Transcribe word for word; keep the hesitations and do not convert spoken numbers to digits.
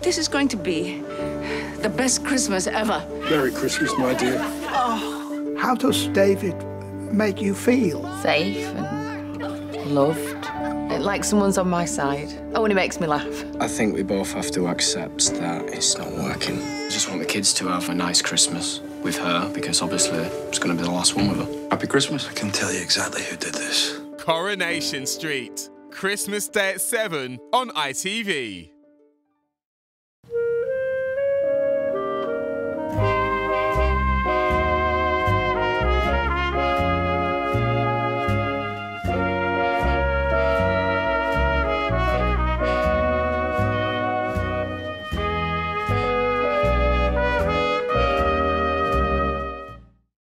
This is going to be the best Christmas ever. Merry Christmas, my dear. Oh. How does David make you feel? Safe and loved. Like someone's on my side. Oh, and it makes me laugh. I think we both have to accept that it's not working. I just want the kids to have a nice Christmas with her, because obviously it's going to be the last one with her. Happy Christmas. I can tell you exactly who did this. Coronation Street. Christmas Day at seven on I T V.